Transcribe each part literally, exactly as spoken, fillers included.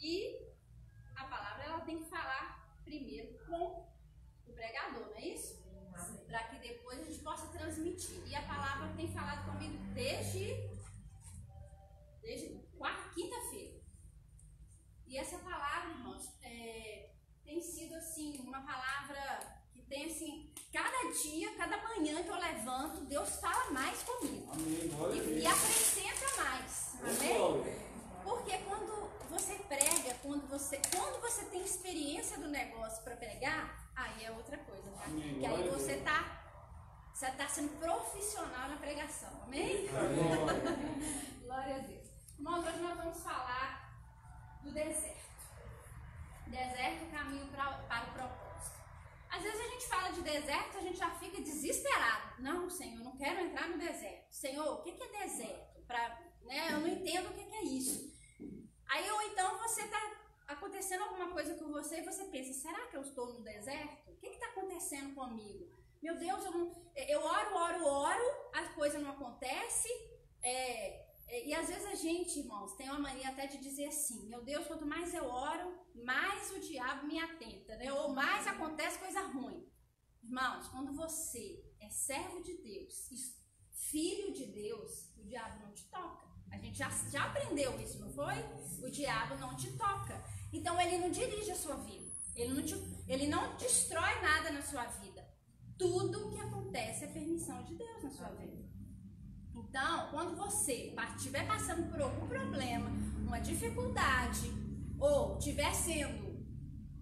E a palavra ela tem que falar primeiro com o pregador, não é isso? Para que depois a gente possa transmitir. E a palavra tem falado comigo desde, desde quarta, quinta-feira. E essa palavra, irmãos, é, tem sido assim, uma palavra que tem assim, cada dia, cada manhã que eu levanto, Deus fala mais comigo. Amém. E, e acrescenta mais. Amém? Porque quando você prega, quando você, quando você tem experiência do negócio para pregar, aí é outra coisa, tá? Porque aí você tá, você tá sendo profissional na pregação, amém? Amém. Glória a Deus. Irmãos, hoje nós vamos falar do deserto. Deserto, caminho pra, para o propósito. Às vezes a gente fala de deserto, a gente já fica desesperado. Não, Senhor, eu não quero entrar no deserto. Senhor, o que que é deserto? Pra, né, eu não entendo o que que é isso. Aí ou então você tá acontecendo alguma coisa com você e você pensa, será que eu estou no deserto? O que que tá acontecendo comigo? Meu Deus, eu, não, eu oro, oro, oro, as coisas não acontecem. É, e às vezes a gente, irmãos, tem uma mania até de dizer assim, meu Deus, quanto mais eu oro, mais o diabo me atenta, né? Ou mais acontece coisa ruim. Irmãos, quando você é servo de Deus, filho de Deus, o diabo não te toca. A gente já, já aprendeu isso, não foi? O diabo não te toca. Então ele não dirige a sua vida. Ele não, te, ele não destrói nada na sua vida. Tudo o que acontece é permissão de Deus na sua vida. Então, quando você estiver passando por algum problema, uma dificuldade, ou estiver sendo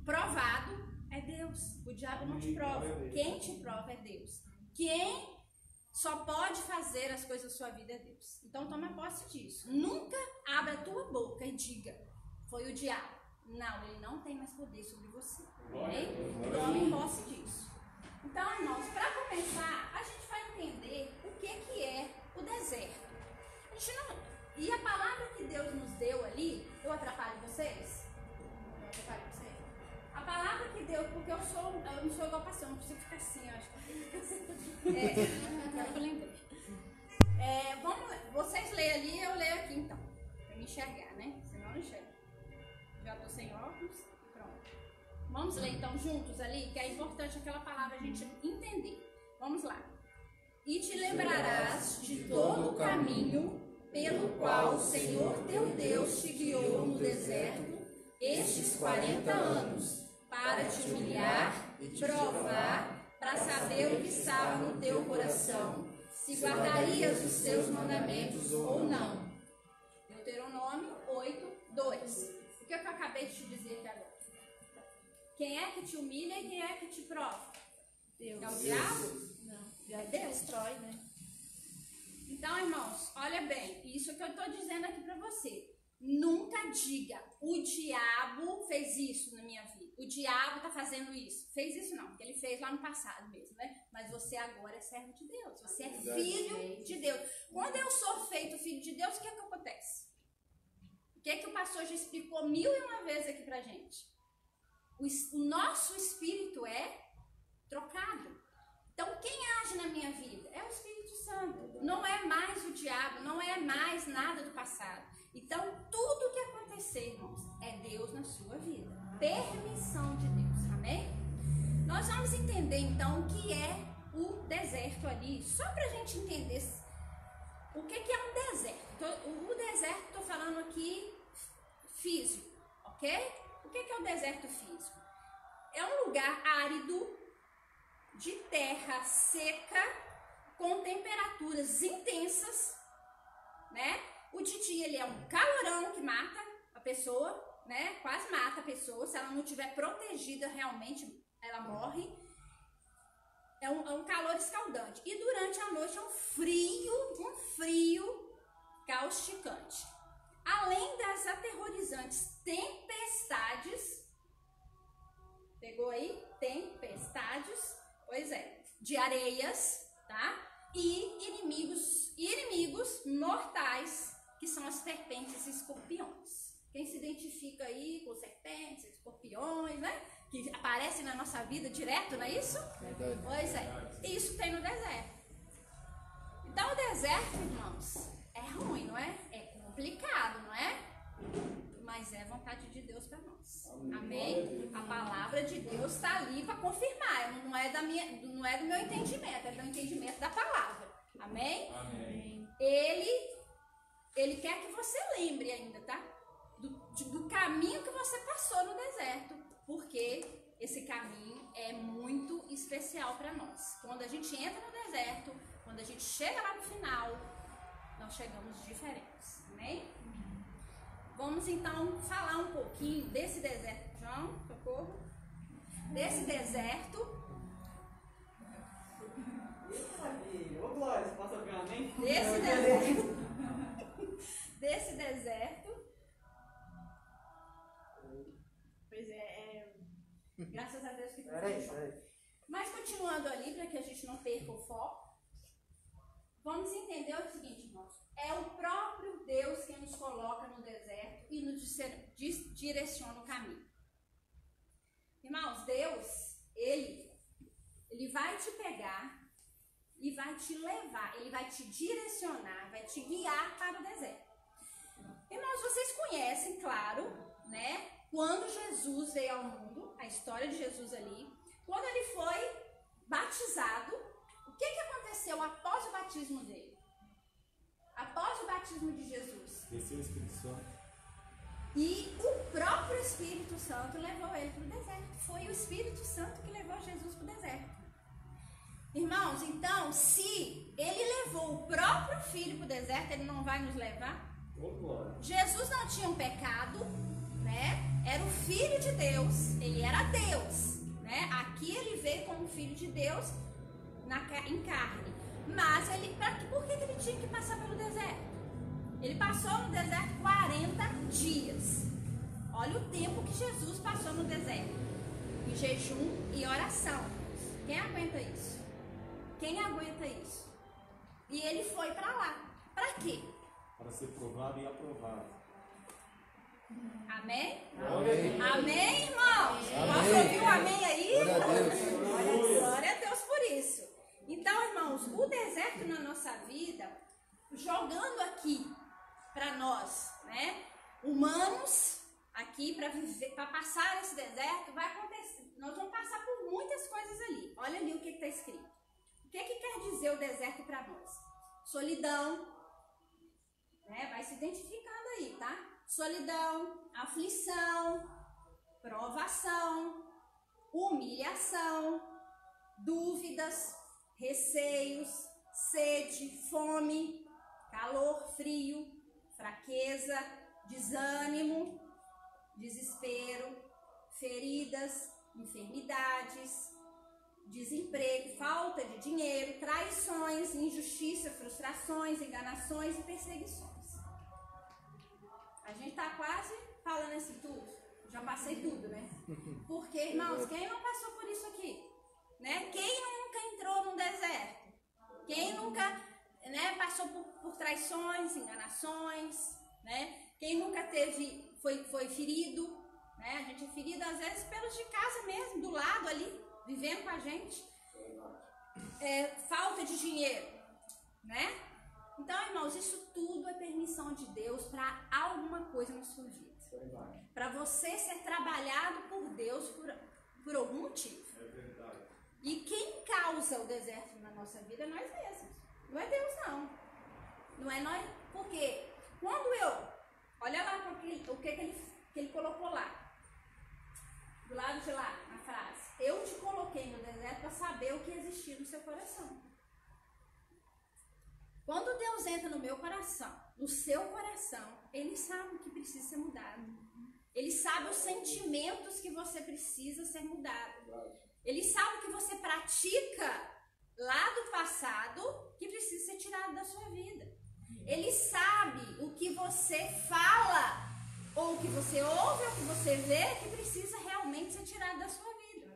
provado, é Deus. O diabo não te prova. Quem te prova é Deus. Quem só pode fazer as coisas da sua vida é Deus. Então toma posse disso. Nunca abra a tua boca e diga, foi o diabo. Não, ele não tem mais poder sobre você. Ok? Tome posse disso. Então, irmãos, para começar, a gente vai entender o que, que é o deserto. A gente não... E a palavra que Deus nos deu ali, eu atrapalho vocês? Eu atrapalho vocês? A palavra que Deus, porque eu sou, eu não sou igual pastor, não preciso ficar assim, eu acho que é, eu lembrei. É, vamos, vocês leem ali, eu leio aqui então, pra me enxergar, né? Senão eu não enxergo. Já tô sem óculos, pronto. Vamos ler então juntos ali, que é importante aquela palavra a gente entender. Vamos lá. E te lembrarás de todo o caminho pelo qual o Senhor teu Deus te guiou no deserto estes quarenta anos, para te humilhar e te provar, para saber o que estava no teu coração, se guardarias os seus mandamentos ou não. Deuteronômio oito, dois. O que eu acabei de te dizer até agora? Quem é que te humilha e quem é que te prova? Deus. É o diabo? Não. Já é Deus. Destrói, né? Então, irmãos, olha bem, isso que eu estou dizendo aqui para você. Nunca diga, o diabo fez isso na minha vida, o diabo tá fazendo isso. Fez isso não, porque ele fez lá no passado mesmo, né? Mas você agora é servo de Deus, você é filho de Deus. Quando eu sou feito filho de Deus, o que é que acontece? O que é que o pastor já explicou mil e uma vezes aqui pra gente? O nosso espírito é trocado. Então, quem age na minha vida? É o Espírito Santo. Não é mais o diabo, não é mais nada do passado. Então, tudo o que acontecer, irmãos, é Deus na sua vida. Permissão de Deus, amém? Nós vamos entender, então, o que é o deserto ali. Só pra gente entender o que que é um deserto. O deserto, tô falando aqui, físico, ok? O que que é o deserto físico? É um lugar árido, de terra seca, com temperaturas intensas, né? O dia ele é um calorão que mata a pessoa, né? Quase mata a pessoa. Se ela não estiver protegida, realmente ela morre. É um, é um calor escaldante. E durante a noite é um frio, um frio causticante. Além das aterrorizantes tempestades, pegou aí? Tempestades. Pois é, de areias, tá? E inimigos, inimigos mortais, que são as serpentes e escorpiões. Quem se identifica aí com serpentes, escorpiões, né? Que aparecem na nossa vida direto, não é isso? Verdade. Pois é, isso tem no deserto. Então o deserto, irmãos, é ruim, não é? É complicado, não é? mas é vontade de Deus para nós. Amém? A palavra de Deus está ali para confirmar, não é, da minha, não é do meu entendimento, é do entendimento da palavra. Amém? Amém. Ele, ele quer que você lembre ainda, tá? Do, do caminho que você passou no deserto, porque esse caminho é muito especial para nós. Quando a gente entra no deserto, quando a gente chega lá no final, nós chegamos diferentes. Amém? Uhum. Vamos então falar um pouquinho desse deserto. João, socorro. Desse deserto. Ô Glória, você passa bem, amém? Desse deserto. Desse deserto. Pois é, é. Graças a Deus que tudo bem. Mas continuando ali, para que a gente não perca o foco. Vamos entender o seguinte, irmãos, é o próprio Deus quem nos coloca no deserto e nos direciona o caminho. Irmãos, Deus, Ele, Ele vai te pegar e vai te levar, Ele vai te direcionar, vai te guiar para o deserto. Irmãos, vocês conhecem, claro, né, quando Jesus veio ao mundo, a história de Jesus ali, quando Ele foi batizado. O que, que aconteceu após o batismo dele? Após o batismo de Jesus? Desceu o Espírito Santo. E o próprio Espírito Santo levou ele para o deserto. Foi o Espírito Santo que levou Jesus para o deserto. Irmãos, então, se ele levou o próprio filho para o deserto, ele não vai nos levar? Oh, Jesus não tinha um pecado, né? Era o Filho de Deus. Ele era Deus, né? Aqui ele veio como Filho de Deus. Na, em carne, mas ele, pra, por que ele tinha que passar pelo deserto? Ele passou no deserto quarenta dias. Olha o tempo que Jesus passou no deserto, em jejum e oração. Quem aguenta isso? Quem aguenta isso? E ele foi para lá, para quê? Para ser provado e aprovado. Amém? Amém, amém, irmãos? Posso ouvir um amém aí? Glória a Deus, glória a Deus por isso. Então, irmãos, o deserto na nossa vida, jogando aqui para nós, né, humanos, aqui para viver, para passar esse deserto, vai acontecer. Nós vamos passar por muitas coisas ali. Olha ali o que está escrito. O que, que quer dizer o deserto para nós? Solidão, né? Vai se identificando aí, tá? Solidão, aflição, provação, humilhação, dúvidas, receios, sede, fome, calor, frio, fraqueza, desânimo, desespero, feridas, enfermidades, desemprego, falta de dinheiro, traições, injustiça, frustrações, enganações e perseguições. A gente tá quase falando isso tudo. Já passei tudo, né? Porque, irmãos, quem não passou por isso aqui? Né? Quem nunca entrou num deserto? Quem nunca, né, passou por, por traições, enganações, né? Quem nunca teve, foi, foi ferido, né? A gente é ferido às vezes pelos de casa mesmo, do lado ali, vivendo com a gente. É, falta de dinheiro, né? Então, irmãos, isso tudo é permissão de Deus para alguma coisa na sua vida. Para você ser trabalhado por Deus por, por algum motivo. É verdade. E quem causa o deserto na nossa vida é nós mesmos. Não é Deus, não. Não é nós. Porque quando eu... Olha lá o que, o que, que, ele, que ele colocou lá. Do lado de lá, na frase. Eu te coloquei no deserto para saber o que existia no seu coração. Quando Deus entra no meu coração, no seu coração, Ele sabe o que precisa ser mudado. Ele sabe os sentimentos que você precisa ser mudado. Ele sabe o que você pratica lá do passado que precisa ser tirado da sua vida. Ele sabe o que você fala, ou o que você ouve, ou o que você vê, que precisa realmente ser tirado da sua vida.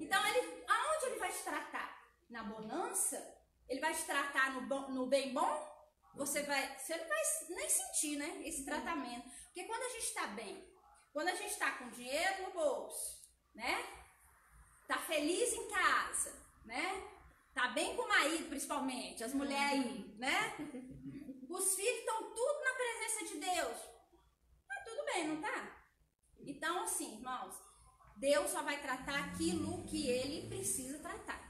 Então, ele, aonde Ele vai te tratar? Na bonança? Ele vai te tratar no, bom, no bem bom? Você, vai, você não vai nem sentir, né, esse tratamento. Porque quando a gente está bem, quando a gente está com dinheiro no bolso, né, tá feliz em casa, né, tá bem com o marido, principalmente, as mulheres aí, né, os filhos estão tudo na presença de Deus, tá tudo bem. Então, assim, irmãos, Deus só vai tratar aquilo que Ele precisa tratar.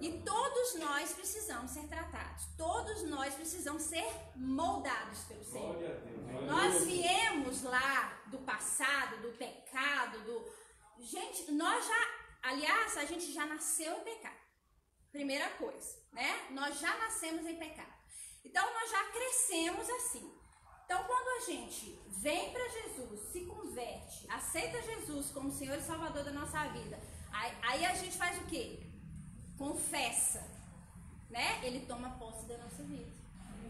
E todos nós precisamos ser tratados. Todos nós precisamos ser moldados pelo Senhor. Nós viemos lá do passado, do pecado, do... Gente, nós já... Aliás, a gente já nasceu em pecado. Primeira coisa, né? Nós já nascemos em pecado. Então, nós já crescemos assim. Então, quando a gente vem para Jesus, se converte, aceita Jesus como Senhor e Salvador da nossa vida, aí, aí a gente faz o quê? Confessa, né? Ele toma posse da nossa vida.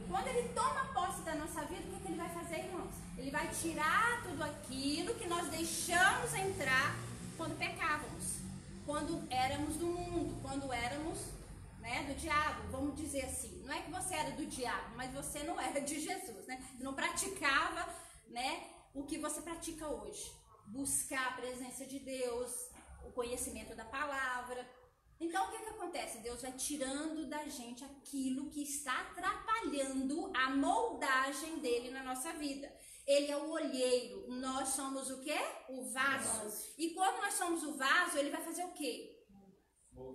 Quando ele toma posse da nossa vida, o que, é que ele vai fazer, irmãos? Ele vai tirar tudo aquilo que nós deixamos entrar quando pecávamos, quando éramos do mundo, quando éramos, né, do diabo, vamos dizer assim. Não é que você era do diabo, mas você não era de Jesus, né? Não praticava, né, o que você pratica hoje. Buscar a presença de Deus, o conhecimento da palavra. Então, o que que acontece? Deus vai tirando da gente aquilo que está atrapalhando a moldagem dele na nossa vida. Ele é o olheiro, nós somos o quê? O vaso. E quando nós somos o vaso, ele vai fazer o quê?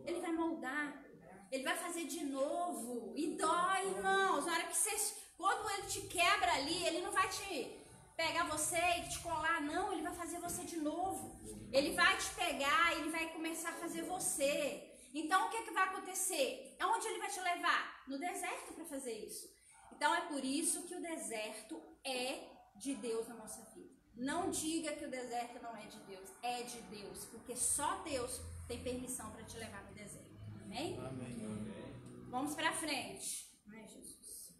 Ele vai moldar, ele vai fazer de novo. E dói, irmãos, na hora que você... Quando ele te quebra ali, ele não vai te... pegar você e te colar, não, ele vai fazer você de novo, ele vai te pegar, ele vai começar a fazer você. Então o que é que vai acontecer? Aonde ele vai te levar? No deserto para fazer isso. Então é por isso que o deserto é de Deus na nossa vida. Não diga que o deserto não é de Deus, é de Deus, porque só Deus tem permissão para te levar no deserto, amém? Amém, amém. Vamos para frente, ai Jesus,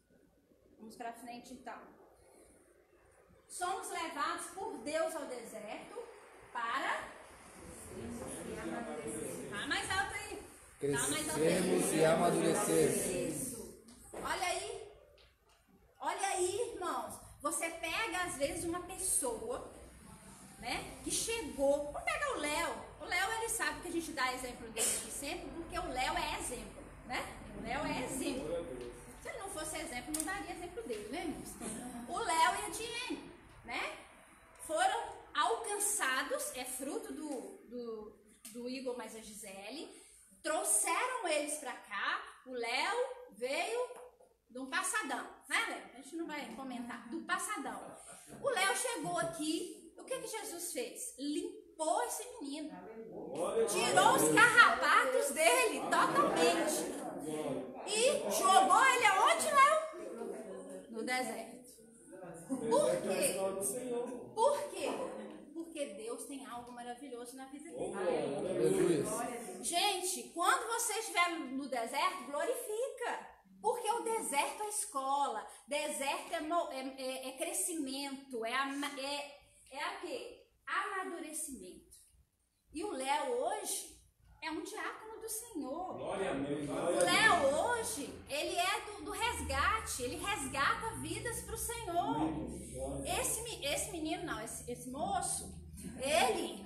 vamos para frente então. Somos levados por Deus ao deserto para amadurecer. Tá mais alto aí. Crescermos e amadurecer. Isso. Olha aí. Olha aí, irmãos. Você pega, às vezes, uma pessoa, né, que chegou. Vamos pegar o Léo. O Léo, ele sabe que a gente dá exemplo dele sempre, porque o Léo é exemplo, né? O Léo é exemplo. Se ele não fosse exemplo, não daria exemplo dele, né, irmãos? O Léo e a Diene, né, foram alcançados, é fruto do, do, do Igor mais a Gisele, trouxeram eles pra cá, o Léo veio de um passadão, né, Léo? A gente não vai comentar, do passadão. O Léo chegou aqui, o que que Jesus fez? Limpou esse menino, tirou os carrapatos dele totalmente e jogou ele aonde, Léo? No deserto. Por quê? Por quê? Porque Deus tem algo maravilhoso na vida dele. Gente, quando você estiver no deserto, glorifica. Porque o deserto é escola, deserto é, é, é crescimento, é, é, é a quê? Amadurecimento. E o Léo hoje é um diácono do Senhor. Glória a Deus, glória. O Léo hoje, ele é do, do resgate, ele resgata vidas para o Senhor. Esse, esse menino, não, esse, esse moço, ele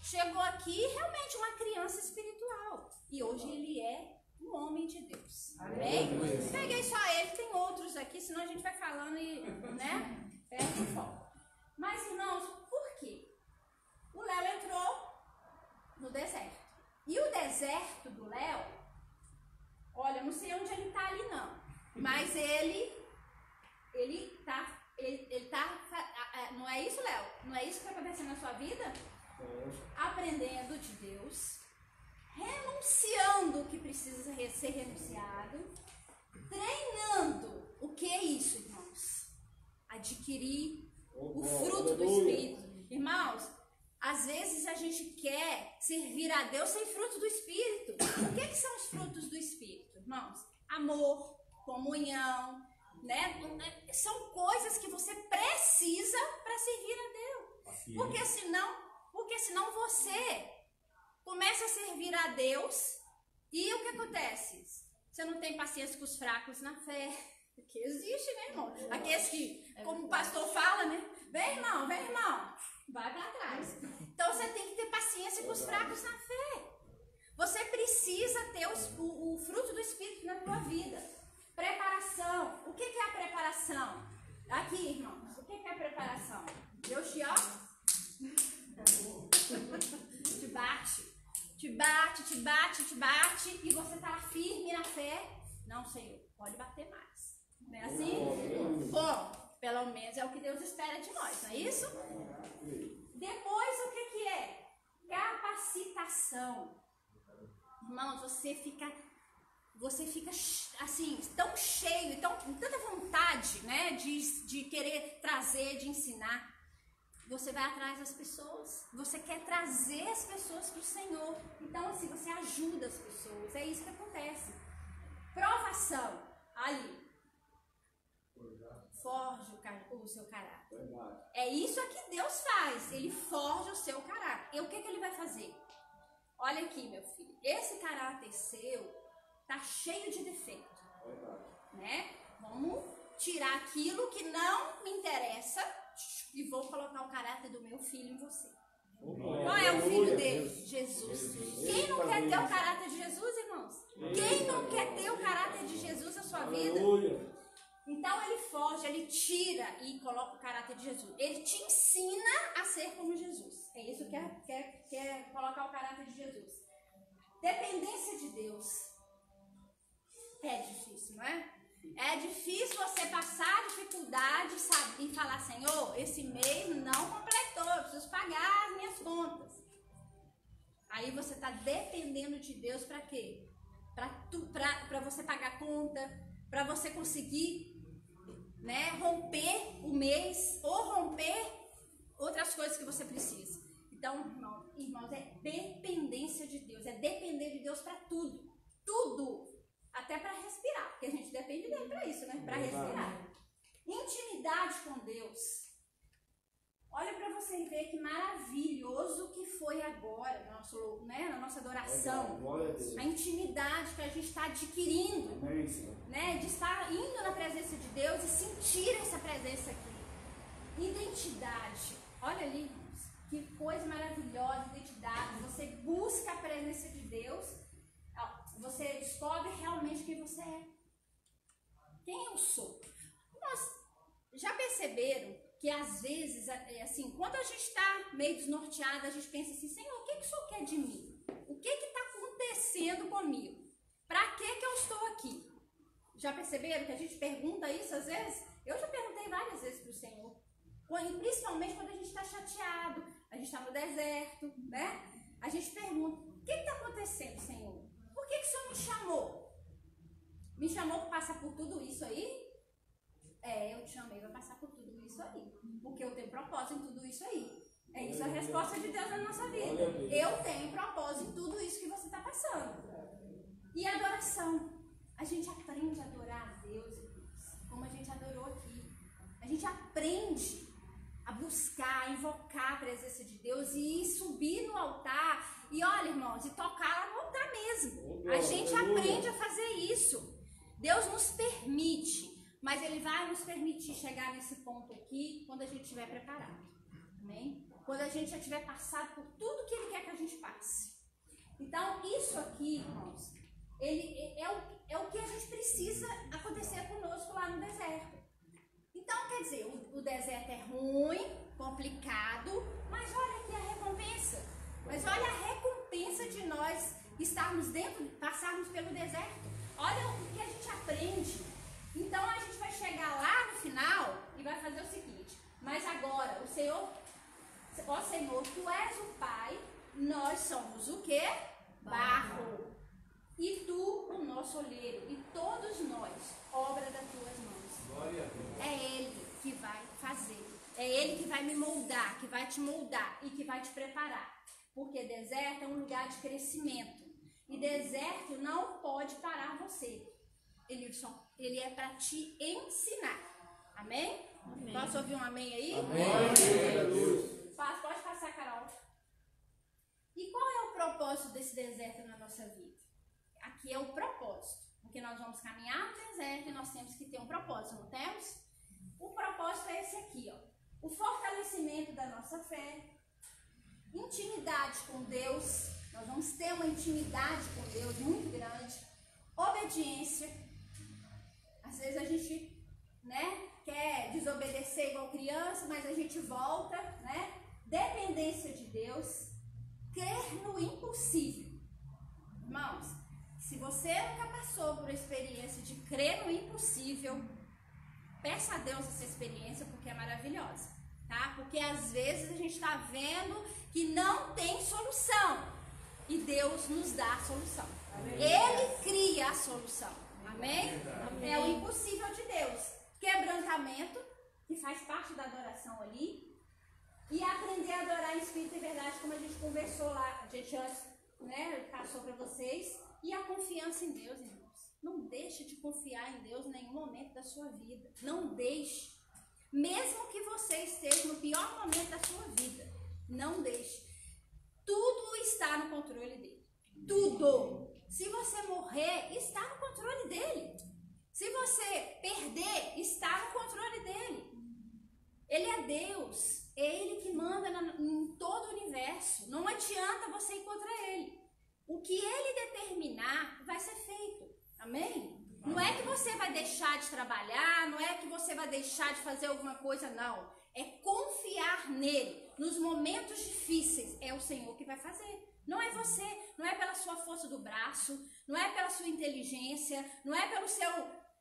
chegou aqui realmente uma criança espiritual. E hoje ele é um homem de Deus. Amém? Peguei só ele, tem outros aqui, senão a gente vai falando e, né, perde o foco. Mas, irmãos, por quê? O Léo entrou no deserto. E o deserto do Léo, olha, não sei onde ele tá ali não, mas ele, ele tá, ele, ele tá, não é isso, Léo? Não é isso que tá acontecendo na sua vida? Aprendendo de Deus, renunciando o que precisa ser renunciado, treinando, o que é isso, irmãos? Adquirir o fruto do Espírito, irmãos. Às vezes a gente quer servir a Deus sem frutos do Espírito. O que, que são os frutos do Espírito, irmãos? Amor, comunhão, né? São coisas que você precisa para servir a Deus. Porque senão, porque senão você começa a servir a Deus e o que acontece? Você não tem paciência com os fracos na fé. Porque existe, né, irmão? Aqueles que, como o pastor fala, né? Vem, irmão, vem, irmão. Vai para trás. Então você tem que ter paciência com os fracos na fé. Você precisa ter o, o, o fruto do Espírito na tua vida. Preparação. O que, que é a preparação? Aqui, irmãos. O que, que é a preparação? Deus te ó. bate, te bate, te bate, e você tá firme na fé. Não, Senhor, pode bater mais. Não é assim? Bom, pelo menos é o que Deus espera de nós, não é isso? Depois, o que que é? Capacitação. Irmãos, você fica, você fica assim, tão cheio, tão, com tanta vontade, né, de, de querer trazer, de ensinar. Você vai atrás das pessoas, você quer trazer as pessoas para o Senhor. Então, assim, você ajuda as pessoas, é isso que acontece. Provação, ali. Forja o, o seu caráter. É isso que Deus faz, Ele forja o seu caráter. E o que, que Ele vai fazer? Olha aqui, meu filho, esse caráter seu tá cheio de defeito. Né? Vamos tirar aquilo que não me interessa e vou colocar o caráter do meu filho em você. Qual é o filho dele? Jesus. Quem não quer ter o caráter de Jesus, irmãos? Quem não quer ter o caráter de Jesus na sua vida? Então ele foge, ele tira e coloca o caráter de Jesus. Ele te ensina a ser como Jesus. É isso que é, que é, que é colocar o caráter de Jesus. Dependência de Deus. É difícil, não é? É difícil você passar dificuldade e falar, Senhor, esse mês não completou, eu preciso pagar as minhas contas. Aí você está dependendo de Deus para quê? Para você pagar a conta, para você conseguir, né, romper o mês ou romper outras coisas que você precisa. Então, irmãos, é dependência de Deus, é depender de Deus para tudo, tudo. Até para respirar, porque a gente depende dele para isso, né? Para respirar. Intimidade com Deus. Olha para você ver que maravilhoso que foi agora, nosso, né, na nossa adoração. A intimidade que a gente está adquirindo, né? De estar indo na presença de Deus e sentir essa presença aqui. Identidade. Olha ali, irmãos, que coisa maravilhosa, identidade. Você busca a presença de Deus. Você descobre realmente quem você é. Quem eu sou? Nós já perceberam que às vezes, assim, quando a gente está meio desnorteada, a gente pensa assim, Senhor, o que, que o Senhor quer de mim? O que está acontecendo comigo? Para que, que eu estou aqui? Já perceberam que a gente pergunta isso às vezes? Eu já perguntei várias vezes para o Senhor. Principalmente quando a gente está chateado, a gente está no deserto, né? A gente pergunta, o que está acontecendo, Senhor? Por que, que o Senhor me chamou? Me chamou para passar por tudo isso aí? É, eu te chamei para passar por tudo isso aí. Porque eu tenho propósito em tudo isso aí. É isso a resposta de Deus na nossa vida. Eu tenho propósito em tudo isso que você está passando. E adoração. A gente aprende a adorar a Deus, como a gente adorou aqui. A gente aprende a buscar, a invocar a presença de Deus e subir no altar. E olha, irmãos, e tocar no altar mesmo. A gente aprende a fazer isso. Deus nos permite, mas Ele vai nos permitir chegar nesse ponto aqui quando a gente estiver preparado. Amém? Quando a gente já tiver passado por tudo que Ele quer que a gente passe. Então, isso aqui, irmãos, ele, é, o, é o que a gente precisa acontecer conosco lá no deserto. Então, quer dizer, o, o deserto é ruim, complicado, mas olha aqui a recompensa. Mas olha a recompensa de nós estarmos dentro, passarmos pelo deserto. Olha o que a gente aprende. Então, a gente vai chegar lá no final e vai fazer o seguinte. Mas agora, o Senhor, ó Senhor, Tu és o Pai, nós somos o quê? Barro. E Tu, o nosso oleiro, e todos nós, obra das Tuas mãos. É Ele que vai fazer, é Ele que vai me moldar, que vai te moldar e que vai te preparar, porque deserto é um lugar de crescimento e deserto não pode parar você, ele, só, ele é para te ensinar, amém? amém? Posso ouvir um amém aí? Amém! amém. Pode, pode passar, Carol. E qual é o propósito desse deserto na nossa vida? Aqui é o propósito. Porque nós vamos caminhar no deserto e nós temos que ter um propósito, não temos? O propósito é esse aqui, ó. O fortalecimento da nossa fé, intimidade com Deus, nós vamos ter uma intimidade com Deus muito grande, obediência. Às vezes a gente, né, quer desobedecer igual criança, mas a gente volta, né? Dependência de Deus, crer no impossível. Irmãos, se você nunca passou por experiência de crer no impossível, peça a Deus essa experiência, porque é maravilhosa, tá? Porque às vezes a gente está vendo que não tem solução e Deus nos dá a solução. Amém. Ele cria a solução. Amém? Amém? É o impossível de Deus. Quebrantamento, que faz parte da adoração ali. E aprender a adorar em espírito e verdade, como a gente conversou lá, a gente antes, né, passou para vocês. E a confiança em Deus, irmãos. Não deixe de confiar em Deus em nenhum momento da sua vida. Não deixe. Mesmo que você esteja no pior momento da sua vida, não deixe. Tudo está no controle dele. Tudo. Se você morrer, está no controle dele. Se você perder, está no controle dele. Ele é Deus. É Ele que manda em todo o universo. Não adianta você ir contra Ele. O que Ele determinar vai ser feito. Amém? Não é que você vai deixar de trabalhar, não é que você vai deixar de fazer alguma coisa, não. É confiar nele. Nos momentos difíceis, é o Senhor que vai fazer. Não é você, não é pela sua força do braço, não é pela sua inteligência, não é pelo seu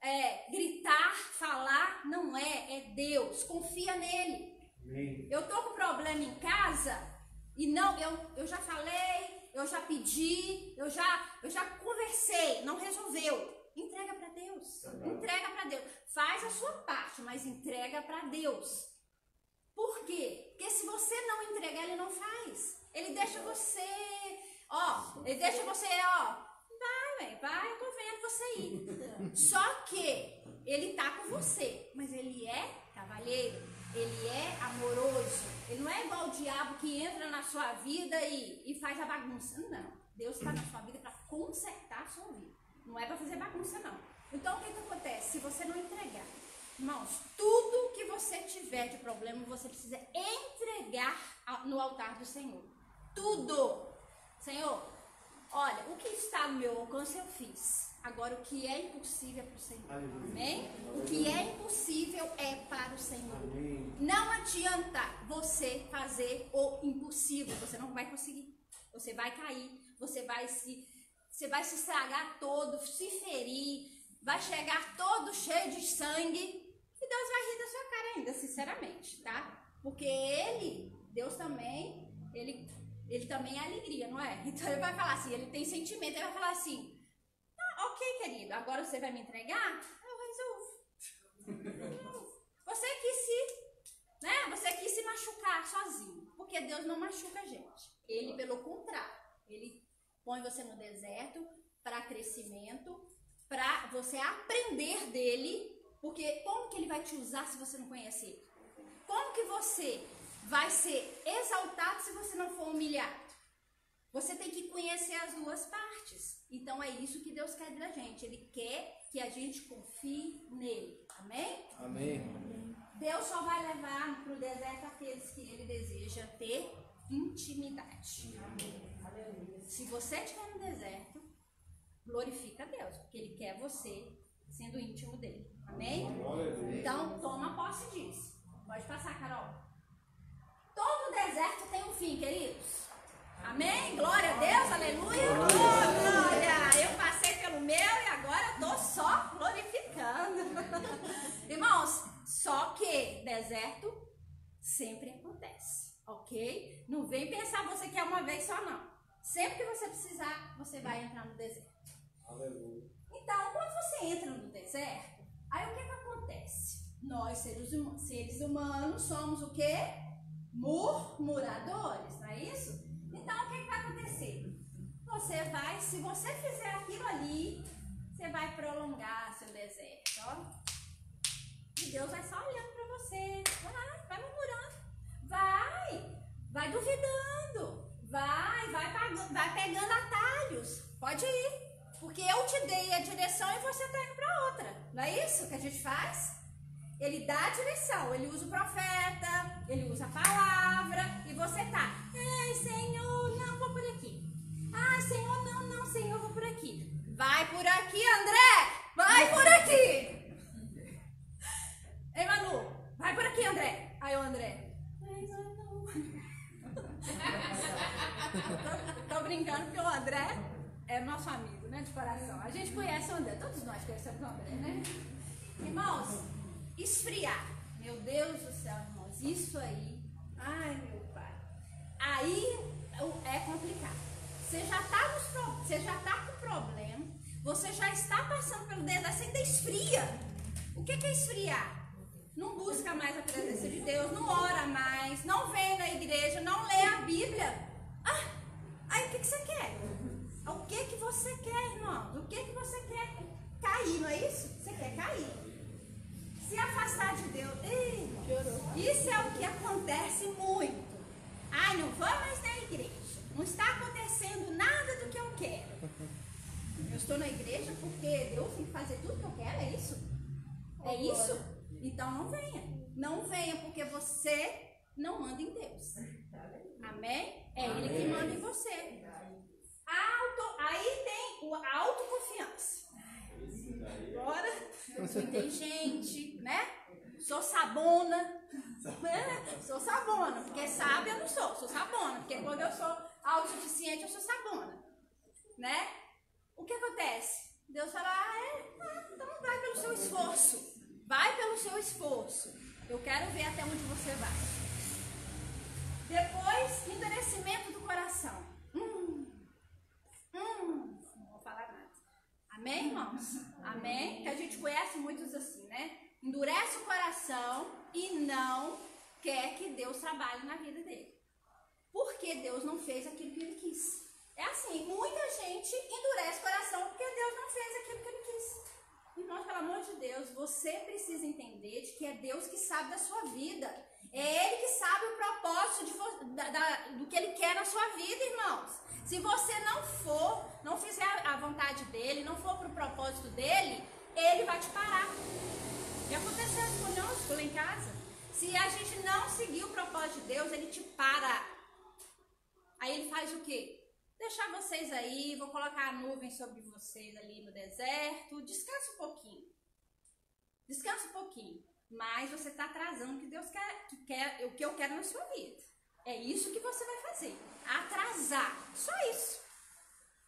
é, gritar, falar, não é. É Deus. Confia nele. Eu tô com problema em casa e não, eu, eu já falei, eu já pedi, eu já, eu já conversei, não resolveu. Entrega para Deus, entrega para Deus. Faz a sua parte, mas entrega para Deus. Por quê? Porque se você não entregar, ele não faz. Ele deixa você, ó, ele deixa você, ó, vai, vai, eu tô vendo você ir. Só que ele tá com você, mas ele é cavalheiro. Ele é amoroso. Ele não é igual o diabo que entra na sua vida e, e faz a bagunça. Não. Deus está na sua vida para consertar a sua vida. Não é para fazer bagunça, não. Então, o que que acontece? Se você não entregar, irmãos, tudo que você tiver de problema, você precisa entregar no altar do Senhor. Tudo. Senhor, olha, o que está no meu alcance eu fiz. Agora, o que é impossível é para o Senhor. Amém? O que é impossível é para o Senhor. Amém. Não adianta você fazer o impossível. Você não vai conseguir. Você vai cair. Você vai se, você vai se estragar todo, se ferir. Vai chegar todo cheio de sangue. E Deus vai rir da sua cara ainda, sinceramente, tá? Porque Ele, Deus também, Ele, ele também é alegria, não é? Então, Ele vai falar assim, Ele tem sentimento. Ele vai falar assim... Ok, querido, agora você vai me entregar? Eu resolvo. Você quis se, né? Você quis se machucar sozinho. Porque Deus não machuca a gente. Ele, pelo contrário, Ele põe você no deserto para crescimento, para você aprender dele. Porque como que Ele vai te usar se você não conhece Ele? Como que você vai ser exaltado se você não for humilhado? Você tem que conhecer as duas partes. Então é isso que Deus quer da gente. Ele quer que a gente confie nele. Amém? Amém. Amém. Deus só vai levar para o deserto aqueles que ele deseja ter intimidade. Amém. Se você estiver no deserto, glorifica a Deus, porque ele quer você sendo íntimo dele. Amém? Amém. Então toma posse disso. Pode passar, Carol. Todo deserto tem um fim, queridos. Amém? Glória a Deus, aleluia. Oh, glória! Eu passei pelo meu e agora eu tô só glorificando. Irmãos, só que deserto sempre acontece, ok? Não vem pensar você que é uma vez só, não. Sempre que você precisar, você vai entrar no deserto. Aleluia. Então, quando você entra no deserto, aí o que que acontece? Nós, seres humanos, somos o quê? Murmuradores, não é isso? Então, o que que vai acontecer? Você vai, se você fizer aquilo ali, você vai prolongar seu deserto, ó. E Deus vai só olhando pra você. Vai, vai murmurando. Vai, vai duvidando. Vai, vai, pagando, vai pegando atalhos. Pode ir. Porque eu te dei a direção e você tá indo pra outra. Não é isso que a gente faz? Ele dá a direção, ele usa o profeta, ele usa a palavra, e você tá, ai Senhor, não, vou por aqui. Ai Senhor, não, não, Senhor, vou por aqui. Vai por aqui, André, vai por aqui. Ei, Manu, vai por aqui, André. Aí o André, ai não, não. Tô, tô brincando porque o André é nosso amigo, né, de coração. A gente conhece o André, todos nós conhecemos o André, né? Irmãos, esfriar. Meu Deus do céu, irmãos, isso aí, ai meu pai, aí é complicado. Você já tá nos pro... você já tá com problema, você já está passando pelo dedo, você ainda esfria. O que que é esfriar? Não busca mais a presença de Deus, não ora mais, não vem na igreja, não lê a Bíblia. Ah, aí o que que você quer? O que que você quer, irmão? O que que você quer? Cair, não é isso? Você quer cair. Se afastar de Deus. Ei, isso é o que acontece muito. Ai, não vou mais na igreja. Não está acontecendo nada do que eu quero. Eu estou na igreja porque Deus tem que fazer tudo que eu quero, é isso? É isso? Então não venha, não venha porque você não manda em Deus. Amém? É Ele que manda em você. Auto, aí tem a autoconfiança. Agora, tem gente, né? Sou sabona. Sou sabona, porque sábia eu não sou, sou sabona. Porque quando eu sou autossuficiente, eu sou sabona. Né? O que acontece? Deus fala, ah, é, ah, então vai pelo seu esforço. Vai pelo seu esforço. Eu quero ver até onde você vai. Depois, endurecimento do coração. Hum, hum, não vou falar nada. Amém, irmãos? Amém? Que a gente conhece muitos assim, né? Endurece o coração e não quer que Deus trabalhe na vida dele. Porque Deus não fez aquilo que ele quis. É assim, muita gente endurece o coração porque Deus não fez aquilo que ele quis. Irmãos, pelo amor de Deus, você precisa entender de que é Deus que sabe da sua vida. É Ele que sabe o propósito de, da, da, do que Ele quer na sua vida, irmãos. Se você não for, não fizer a vontade dEle, não for pro propósito dEle, Ele vai te parar. E aconteceu conosco lá em casa. Se a gente não seguir o propósito de Deus, Ele te para. Aí Ele faz o quê? Deixar vocês aí, vou colocar a nuvem sobre vocês ali no deserto, descansa um pouquinho, descansa um pouquinho, mas você está atrasando o que Deus quer, que quer, o que eu quero na sua vida, é isso que você vai fazer, atrasar, só isso.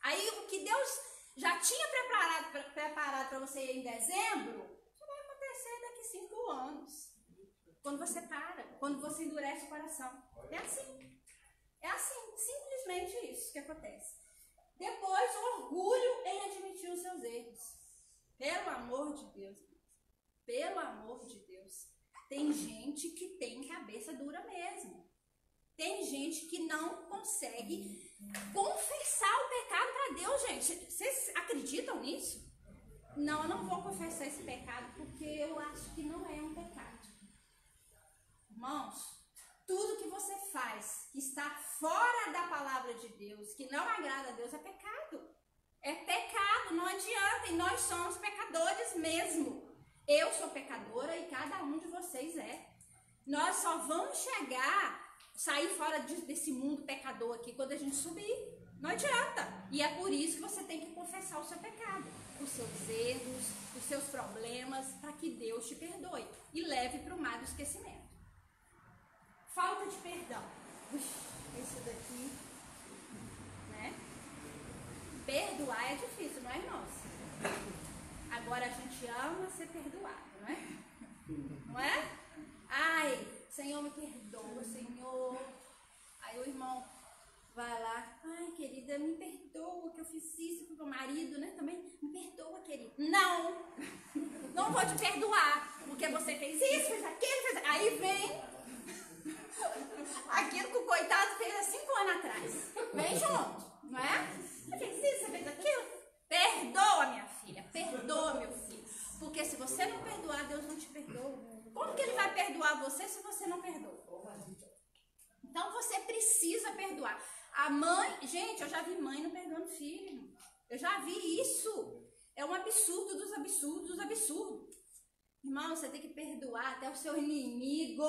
Aí o que Deus já tinha preparado para preparado para você em dezembro, isso vai acontecer daqui cinco anos, quando você para, quando você endurece o coração, é assim. É assim, simplesmente isso que acontece. Depois, orgulho em admitir os seus erros. Pelo amor de Deus, pelo amor de Deus, tem gente que tem cabeça dura mesmo. Tem gente que não consegue confessar o pecado para Deus, gente. Vocês acreditam nisso? Não, eu não vou confessar esse pecado porque eu acho que não é um pecado. Irmãos, tudo que você faz que está fora da palavra de Deus, que não agrada a Deus, é pecado. É pecado, não adianta. E nós somos pecadores mesmo. Eu sou pecadora e cada um de vocês é. Nós só vamos chegar, sair fora de, desse mundo pecador aqui quando a gente subir. Não adianta. E é por isso que você tem que confessar o seu pecado, os seus erros, os seus problemas, para que Deus te perdoe e leve para o mar do esquecimento. Falta de perdão. Isso daqui, né? Perdoar é difícil, não é, irmãos? Agora a gente ama ser perdoado, não é? Não é? Ai, Senhor, me perdoa, Senhor. Aí o irmão vai lá. Ai, querida, me perdoa que eu fiz isso pro meu marido, né? Também me perdoa, querida. Não! Não vou te perdoar, porque você fez isso, fez aquilo, fez... Aí vem... Aquilo que o coitado fez há cinco anos atrás. Vem junto, não é? Você fez isso, você fez aquilo. Perdoa, minha filha. Perdoa, meu filho. Porque se você não perdoar, Deus não te perdoa. Como que Ele vai perdoar você se você não perdoa? Então você precisa perdoar. A mãe... Gente, eu já vi mãe não perdoando filho. Eu já vi isso. É um absurdo dos absurdos dos absurdos. Irmão, você tem que perdoar até o seu inimigo,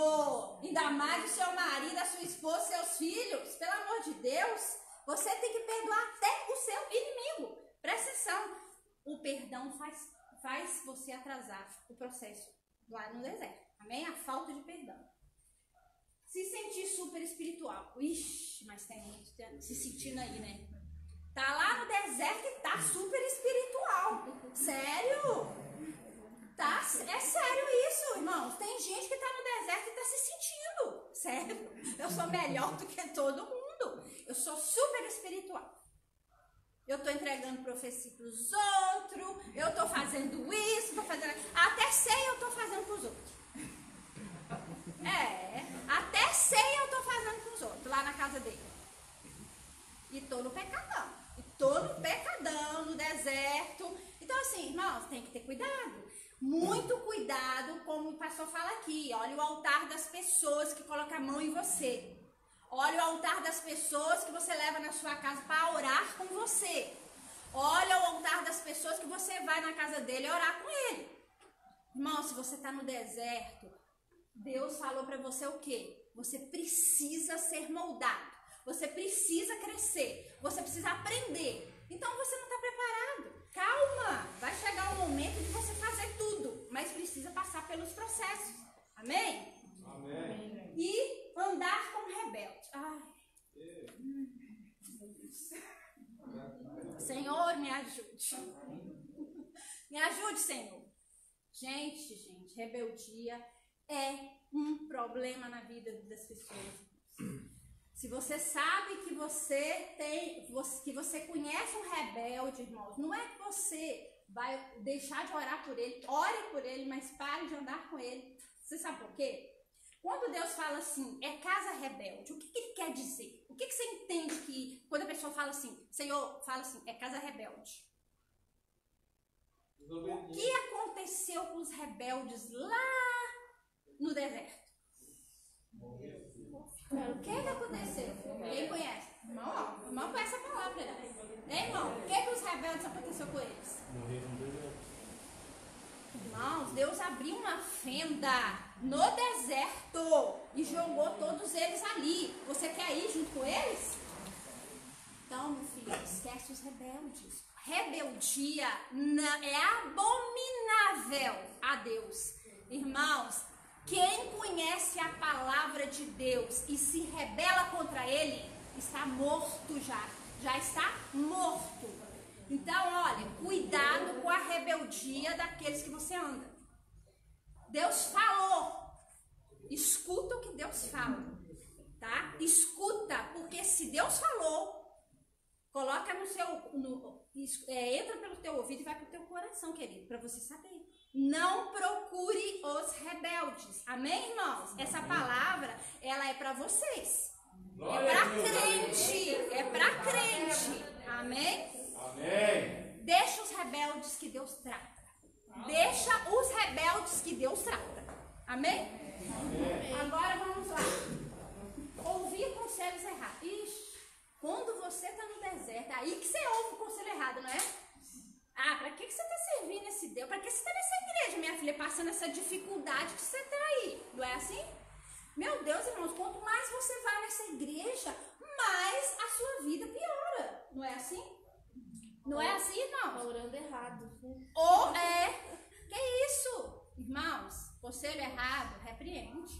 ainda mais o seu marido, a sua esposa, seus filhos. Pelo amor de Deus, você tem que perdoar até o seu inimigo. Presta atenção, o perdão faz, faz você atrasar o processo lá no deserto, amém? A falta de perdão. Se sentir super espiritual, ixi, mas tem muito se sentindo aí, né? Tá lá no deserto e tá super espiritual. Sério? Tá, é sério isso, irmãos. Tem gente que tá no deserto e tá se sentindo. Sério? Eu sou melhor do que todo mundo. Eu sou super espiritual. Eu tô entregando profecia pros outros, eu tô fazendo isso, tô fazendo... Até sei eu tô fazendo pros outros. É, até sei eu tô fazendo pros outros, lá na casa dele. E tô no pecadão, e tô no pecadão, no deserto. Então assim, irmãos, tem que ter cuidado. Muito cuidado, como o pastor fala aqui, olha o altar das pessoas que colocam a mão em você. Olha o altar das pessoas que você leva na sua casa para orar com você. Olha o altar das pessoas que você vai na casa dele orar com ele. Irmão, se você está no deserto, Deus falou para você o quê? Você precisa ser moldado. Você precisa crescer. Você precisa aprender. Então você não está preparado. Calma, vai chegar o momento de você fazer tudo, mas precisa passar pelos processos. Amém? Amém. E... andar como rebelde. Ai. Senhor, me ajude. Me ajude, Senhor. Gente, gente, rebeldia é um problema na vida das pessoas. Se você sabe que você tem, que você conhece um rebelde, irmãos, não é que você vai deixar de orar por ele, ore por ele, mas pare de andar com ele. Você sabe por quê? Quando Deus fala assim, é casa rebelde, o que, que ele quer dizer? O que, que você entende que quando a pessoa fala assim, Senhor, fala assim, é casa rebelde? O que aconteceu com os rebeldes lá no deserto? O que, que aconteceu? Quem conhece? Irmão, ó, irmão conhece a palavra, né? Hein, irmão? O que, que os rebeldes aconteceu com eles? Morreram no deserto. Irmãos, Deus abriu uma fenda no deserto e jogou todos eles ali. Você quer ir junto com eles? Então, meu filho, esquece os rebeldes. Rebeldia é abominável a Deus. Irmãos, quem conhece a palavra de Deus e se rebela contra ele, está morto já. Já está morto. Então, olha, cuidado com a rebeldia daqueles que você anda. Deus falou. Escuta o que Deus fala, tá? Escuta, porque se Deus falou, coloca no seu... No, é, entra pelo teu ouvido e vai pro teu coração, querido, para você saber. Não procure os rebeldes. Amém, irmãos? Essa palavra, ela é para vocês. É para crente. É para crente. Amém? Amém. Deixa os rebeldes que Deus trata. Deixa os rebeldes que Deus trata. Amém? Amém. Agora vamos lá. Ouvir conselhos errados. Ixi, quando você está no deserto, aí que você ouve o conselho errado, não é? Ah, para que, que você está servindo esse Deus? Para que você está nessa igreja, minha filha, passando essa dificuldade que você está aí? Não é assim? Meu Deus, irmãos, quanto mais você vai nessa igreja, mais a sua vida piora. Não é assim? Não é assim, irmão? Tá orando errado. Ou é. Que isso? Irmãos, conselho errado, repreende.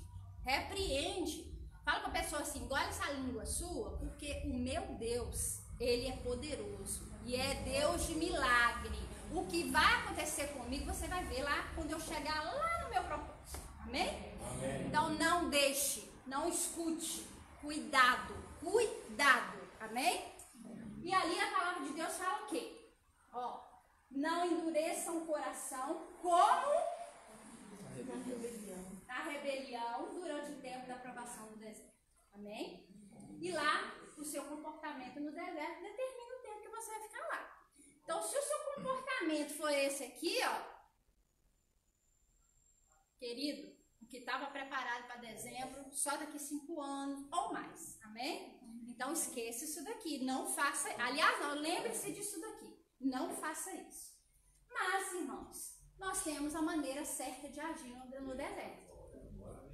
Repreende. Fala pra pessoa assim, engole essa língua sua, porque o meu Deus, ele é poderoso. E é Deus de milagre. O que vai acontecer comigo, você vai ver lá quando eu chegar lá no meu propósito. Amém? Amém. Então não deixe, não escute. Cuidado, cuidado. Amém? E ali a palavra de Deus fala o quê? Ó, não endureçam o coração como a rebelião. a rebelião durante o tempo da provação do deserto. Amém? E lá, o seu comportamento no deserto determina o tempo que você vai ficar lá. Então, se o seu comportamento for esse aqui, ó, querido, o que estava preparado para dezembro, só daqui cinco anos ou mais. Amém? Então esqueça isso daqui, não faça, aliás, não, lembre-se disso daqui, não faça isso. Mas, irmãos, nós temos a maneira certa de agir no deserto,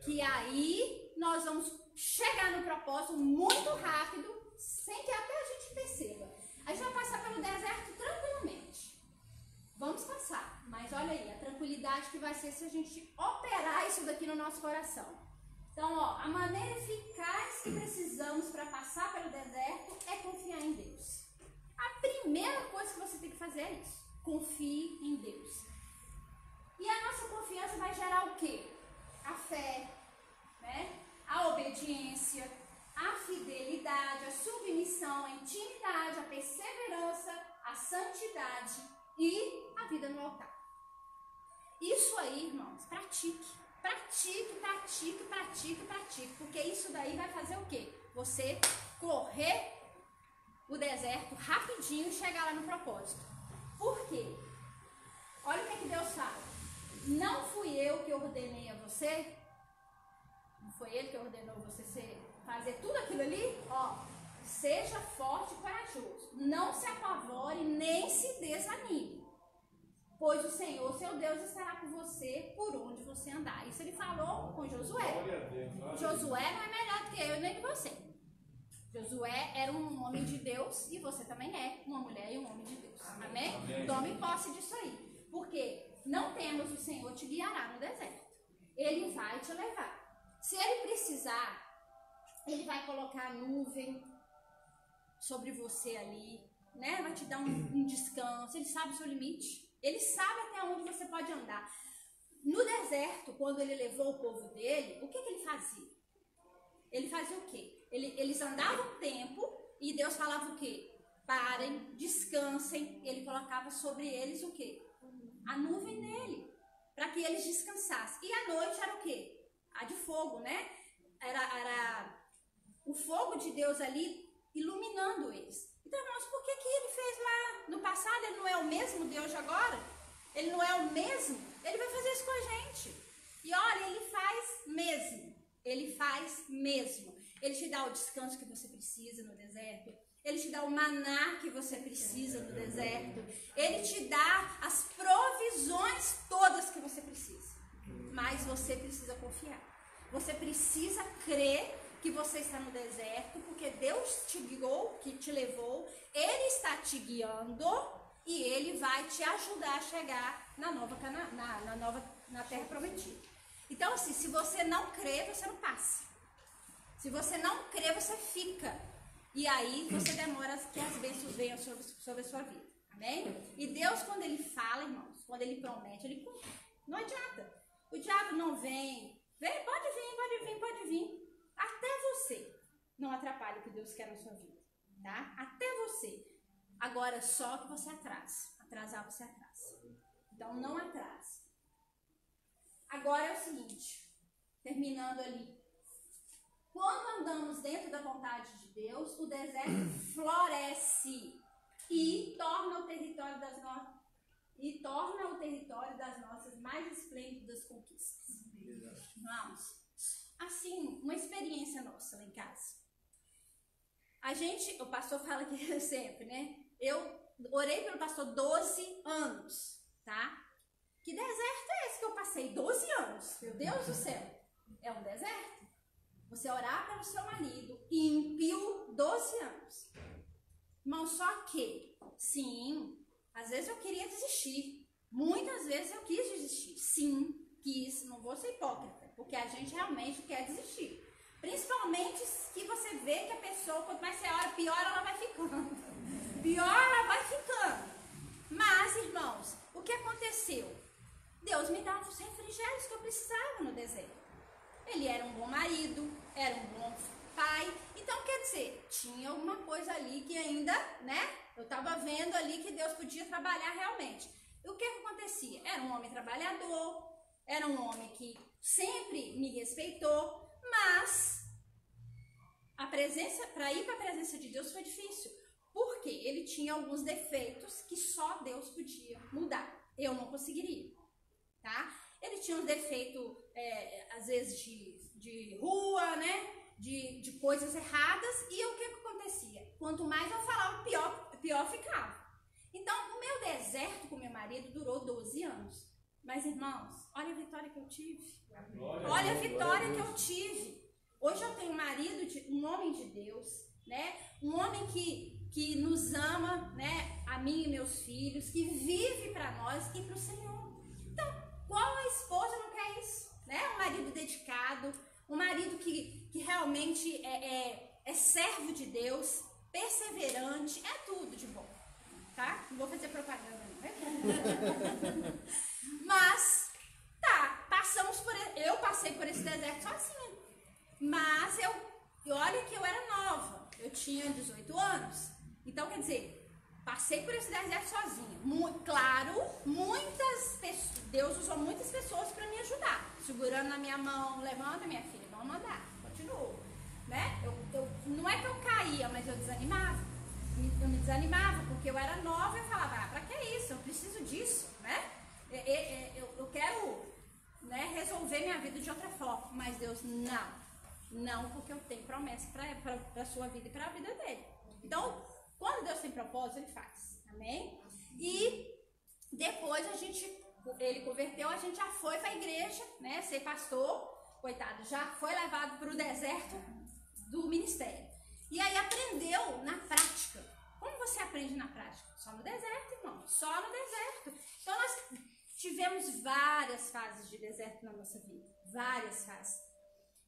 que aí nós vamos chegar no propósito muito rápido, sem que até a gente perceba. A gente vai passar pelo deserto tranquilamente, vamos passar, mas olha aí, a tranquilidade que vai ser se a gente operar isso daqui no nosso coração. Então, ó, a maneira eficaz que precisamos para passar pelo deserto é confiar em Deus. A Confie em Deus. E a nossa confiança vai gerar o quê? A fé, né? A obediência, a fidelidade, a submissão, a intimidade, a perseverança, a santidade e a vida no altar. Isso aí, irmãos, pratique, pratique, pratique, pratique, pratique, porque isso daí vai fazer o quê? Você correr o deserto rapidinho e chegar lá no propósito. Por quê? Olha o que, é que Deus fala. Não fui eu que ordenei a você, não foi ele que ordenou você ser, fazer tudo aquilo ali, ó, seja forte e corajoso, não se apavore nem se desanime, pois o Senhor, seu Deus, estará com você por onde você andar. Isso ele falou com Josué. Josué não é melhor do que eu nem que você. Josué era um homem de Deus e você também é uma mulher e um homem de Deus. Amém? Amém? Tome posse disso aí. Porque não temas, o Senhor te guiará no deserto. Ele vai te levar. Se ele precisar, ele vai colocar a nuvem sobre você ali, né? Vai te dar um, um descanso. Ele sabe o seu limite. Ele sabe até onde você pode andar. No deserto, quando ele levou o povo dele, o que, que ele fazia? Ele fazia o quê? Ele, eles andavam um tempo e Deus falava o quê? Parem, descansem. Ele colocava sobre eles o quê? A nuvem dele, para que eles descansassem. E a noite era o quê? A de fogo, né? Era, era o fogo de Deus ali iluminando eles. Então, irmãos, por que, que ele fez lá no passado? Ele não é o mesmo Deus de agora? Ele não é o mesmo? Ele vai fazer isso com a gente. E olha, ele faz mesmo. Ele faz mesmo. Ele te dá o descanso que você precisa no deserto. Ele te dá o maná que você precisa no deserto. Ele te dá as provisões todas que você precisa. Mas você precisa confiar. Você precisa crer que você está no deserto, porque Deus te guiou, que te levou. Ele está te guiando e Ele vai te ajudar a chegar na nova, Cana- na, na nova na terra prometida. Então, assim, se você não crê, você não passa. Se você não crê, você fica. E aí você demora que as bênçãos venham sobre, sobre a sua vida. Amém? E Deus, quando Ele fala, irmãos, quando Ele promete, Ele cumpre. Não adianta. O diabo não vem. Vem, pode vir, pode vir, pode vir. Até você. Não atrapalha o que Deus quer na sua vida. Tá? Até você. Agora, só que você atrasa. Atrasar, você atrasa. Então, não atrase. Agora é o seguinte. Terminando ali. Quando andamos dentro da vontade de Deus, o deserto floresce e torna o território das, no... e torna o território das nossas mais esplêndidas conquistas. Vamos. Assim, uma experiência nossa lá em casa. A gente, o pastor fala que sempre, né? Eu orei pelo pastor doze anos, tá? Que deserto é esse que eu passei? doze anos, meu Deus do céu. É um deserto. Você orar pelo seu marido ímpio, doze anos. Irmão, só que, sim, às vezes eu queria desistir. Muitas vezes eu quis desistir. Sim, quis. Não vou ser hipócrita, porque a gente realmente quer desistir. Principalmente que você vê que a pessoa, quanto mais você ora, pior ela vai ficando. Pior ela vai ficando. Mas, irmãos, o que aconteceu? Deus me dava os refrigérios que eu precisava no deserto. Ele era um bom marido, era um bom pai. Então, quer dizer, tinha alguma coisa ali que ainda, né? Eu estava vendo ali que Deus podia trabalhar realmente. E o que acontecia? Era um homem trabalhador, era um homem que sempre me respeitou, mas a presença, para ir para a presença de Deus foi difícil. Porque ele tinha alguns defeitos que só Deus podia mudar. Eu não conseguiria, tá? Ele tinha um defeito, é, às vezes, de, de rua, né? De, de coisas erradas. E o que acontecia? Quanto mais eu falava, pior, pior ficava. Então, o meu deserto com meu marido durou doze anos. Mas, irmãos, olha a vitória que eu tive. Glória, olha a vitória que eu tive. Hoje eu tenho um marido, de, um homem de Deus, né? Um homem que, que nos ama, né? A mim e meus filhos, que vive para nós e para o Senhor. Qual a esposa não quer isso? Né? Um marido dedicado, um marido que, que realmente é, é, é servo de Deus, perseverante, é tudo de bom. tá? Não vou fazer propaganda, não. Mas, tá, passamos por... Eu passei por esse deserto sozinha. Mas eu... E olha que eu era nova. Eu tinha dezoito anos. Então, quer dizer, passei por esse deserto sozinha. Muito, claro, muitas pessoas... Deus usou muitas pessoas pra me ajudar. Segurando na minha mão. Levanta, minha filha. Vamos andar. Continuo. Né? Eu, eu, não é que eu caía, mas eu desanimava. Eu me desanimava porque eu era nova e eu falava, ah, pra que isso? Eu preciso disso, né? Eu, eu, eu quero, né, resolver minha vida de outra forma. Mas Deus, não. Não, porque eu tenho promessa pra, pra, pra sua vida e pra vida dele. Então, quando Deus tem propósito, ele faz. Amém? E depois a gente, ele converteu, a gente já foi pra igreja, né? Ser pastor, coitado, já foi levado pro deserto do ministério. E aí aprendeu na prática. Como você aprende na prática? Só no deserto, irmão. Só no deserto. Então nós tivemos várias fases de deserto na nossa vida. Várias fases.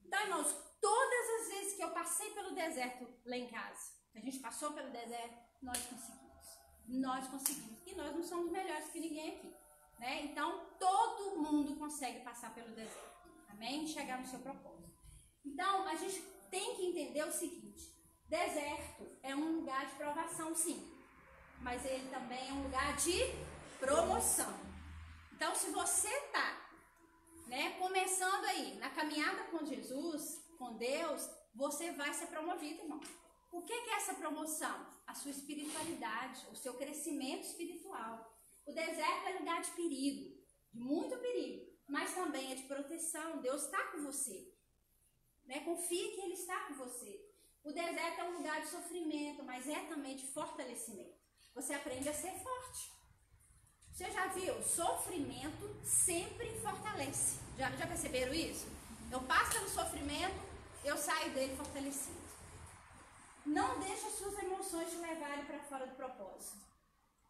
Então, irmãos, todas as vezes que eu passei pelo deserto lá em casa, a gente passou pelo deserto, nós conseguimos. Nós conseguimos. E nós não somos melhores que ninguém aqui, né? Então todo mundo consegue passar pelo deserto. Amém? Chegar no seu propósito. Então a gente tem que entender o seguinte. Deserto é um lugar de provação, sim, mas ele também é um lugar de promoção. Então, se você tá, né, começando aí na caminhada com Jesus, com Deus, você vai ser promovido, irmão. O que que é essa promoção? A sua espiritualidade, o seu crescimento espiritual. O deserto é lugar de perigo, de muito perigo, mas também é de proteção. Deus está com você, né? Confie que ele está com você. O deserto é um lugar de sofrimento, mas é também de fortalecimento. Você aprende a ser forte. Você já viu? Sofrimento sempre fortalece. Já, já perceberam isso? Eu passo pelo sofrimento, eu saio dele fortalecido. Não deixe as suas emoções te levarem para fora do propósito.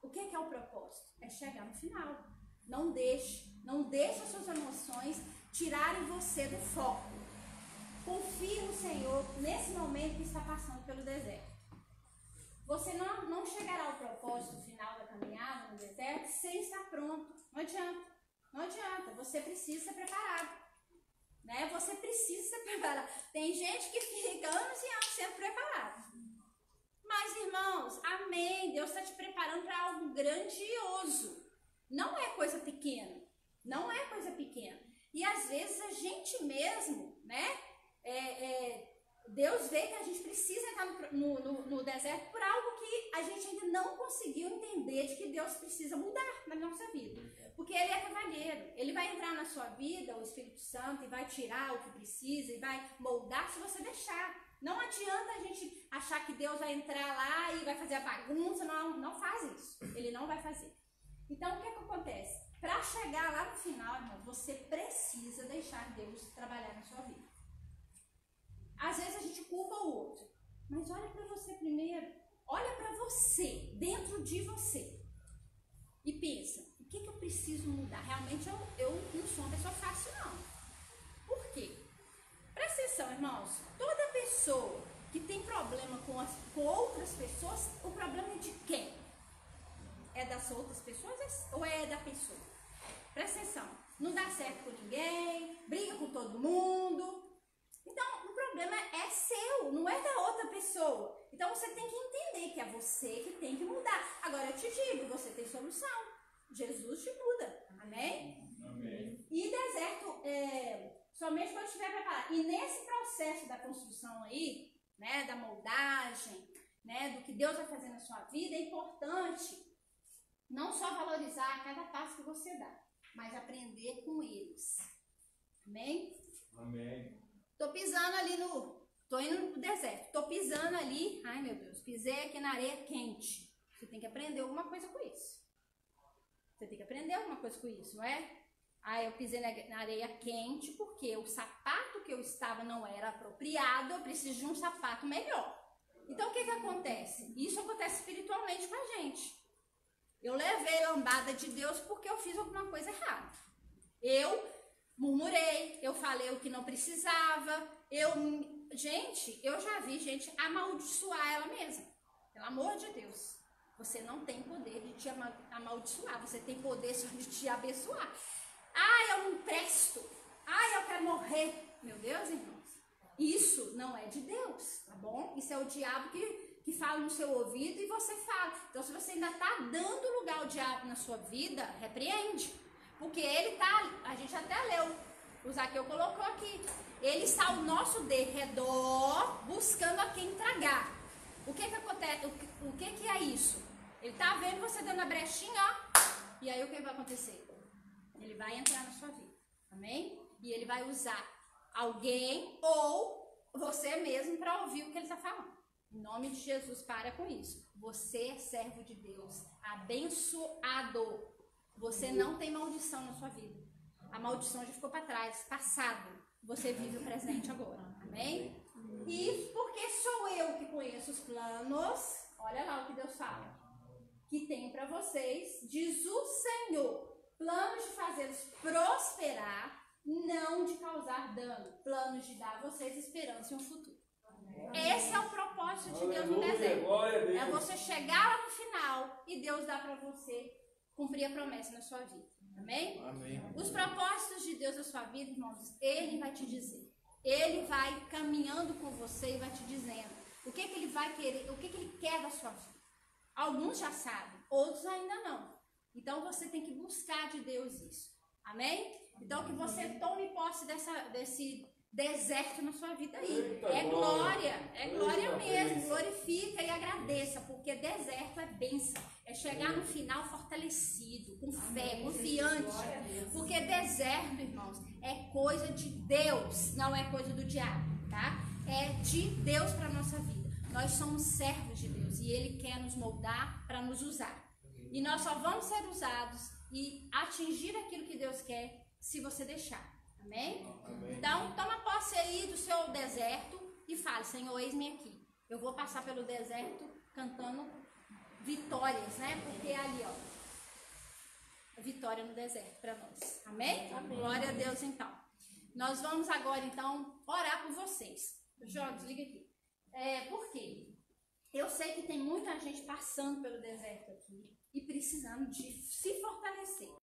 O que é, que é o propósito? É chegar no final. Não deixe, não deixe as suas emoções tirarem você do foco. Confie no Senhor nesse momento que está passando pelo deserto. Você não, não chegará ao propósito final da caminhada no deserto sem estar pronto. Não adianta. Não adianta. Você precisa ser preparado. Né? Você precisa ser preparado. Tem gente que fica anos e anos sendo preparado. Mas, irmãos, amém. Deus está te preparando para algo grandioso. Não é coisa pequena. Não é coisa pequena. E, às vezes, a gente mesmo, né? É, é, Deus vê que a gente precisa entrar no, no, no deserto por algo que a gente ainda não conseguiu entender, de que Deus precisa mudar na nossa vida. Porque ele é cavalheiro, ele vai entrar na sua vida, o Espírito Santo, e vai tirar o que precisa, e vai moldar se você deixar. Não adianta a gente achar que Deus vai entrar lá e vai fazer a bagunça. Não, não faz isso, ele não vai fazer. Então o que é que acontece? Para chegar lá no final, irmão, você precisa deixar Deus trabalhar na sua vida. Às vezes a gente culpa o outro, mas olha para você primeiro, olha para você, dentro de você, e pensa, o que, que eu preciso mudar? Realmente eu, eu não sou uma pessoa fácil, não. Por quê? Presta atenção, irmãos, toda pessoa que tem problema com, as, com outras pessoas, o problema é de quem? É das outras pessoas ou é da pessoa? Presta atenção, não dá certo com ninguém, briga com todo mundo. Então, o problema é seu, não é da outra pessoa. Então, você tem que entender que é você que tem que mudar. Agora, eu te digo, você tem solução. Jesus te muda. Amém? Amém. E deserto, é, somente quando estiver preparado. E nesse processo da construção aí, né, da moldagem, né, do que Deus vai fazer na sua vida, é importante não só valorizar cada passo que você dá, mas aprender com eles. Amém? Amém. Tô pisando ali no... Tô indo pro deserto. Tô pisando ali... Ai, meu Deus. Pisei aqui na areia quente. Você tem que aprender alguma coisa com isso. Você tem que aprender alguma coisa com isso, não é? Ah, eu pisei na areia quente porque o sapato que eu estava não era apropriado. Eu preciso de um sapato melhor. Então, o que que acontece? Isso acontece espiritualmente com a gente. Eu levei lambada de Deus porque eu fiz alguma coisa errada. Eu... murmurei, eu falei o que não precisava, eu... Gente, eu já vi gente amaldiçoar ela mesma, pelo amor de Deus. Você não tem poder de te amaldiçoar, você tem poder só de te abençoar. Ah, eu não presto. Ah, eu quero morrer. Meu Deus, irmãos, isso não é de Deus, tá bom? Isso é o diabo que, que fala no seu ouvido e você fala. Então, se você ainda tá dando lugar ao diabo na sua vida, repreende. Porque ele tá, a gente até leu, o Zaqueu colocou aqui. Ele está ao nosso derredor buscando a quem tragar. O que que acontece? O que, o que que é isso? Ele tá vendo você dando a brechinha, ó. E aí o que vai acontecer? Ele vai entrar na sua vida, amém? E ele vai usar alguém ou você mesmo para ouvir o que ele está falando. Em nome de Jesus, para com isso. Você é servo de Deus, abençoado. Você não tem maldição na sua vida. A maldição já ficou para trás, passado. Você vive o presente agora, amém? E porque sou eu que conheço os planos, olha lá o que Deus fala, que tenho para vocês, diz o Senhor, planos de fazê-los prosperar, não de causar dano, planos de dar a vocês esperança e um futuro. Amém. Esse é o propósito de Deus no deserto. É você chegar lá no final e Deus dá para você cumprir a promessa na sua vida. Amém? Amém? Os propósitos de Deus na sua vida, irmãos, Ele vai te dizer. Ele vai caminhando com você e vai te dizendo o que, que Ele vai querer, o que, que Ele quer da sua vida. Alguns já sabem, outros ainda não. Então você tem que buscar de Deus isso, amém? Então que você tome posse dessa, desse deserto na sua vida aí. Eita, é glória, é glória mesmo, glorifica e agradeça, porque deserto é bênção, é chegar no final fortalecido, com fé, confiante, porque deserto, irmãos, é coisa de Deus, não é coisa do diabo, tá? É de Deus para a nossa vida, nós somos servos de Deus e Ele quer nos moldar para nos usar. E nós só vamos ser usados e atingir aquilo que Deus quer se você deixar. Amém? Amém. Então, toma posse aí do seu deserto e fale, Senhor, eis-me aqui. Eu vou passar pelo deserto cantando vitórias, né? Porque é ali, ó, vitória no deserto para nós. Amém? Amém? Glória a Deus, então. Nós vamos agora, então, orar por vocês. Jó, desliga aqui. É, por quê? Eu sei que tem muita gente passando pelo deserto aqui e precisando de se fortalecer.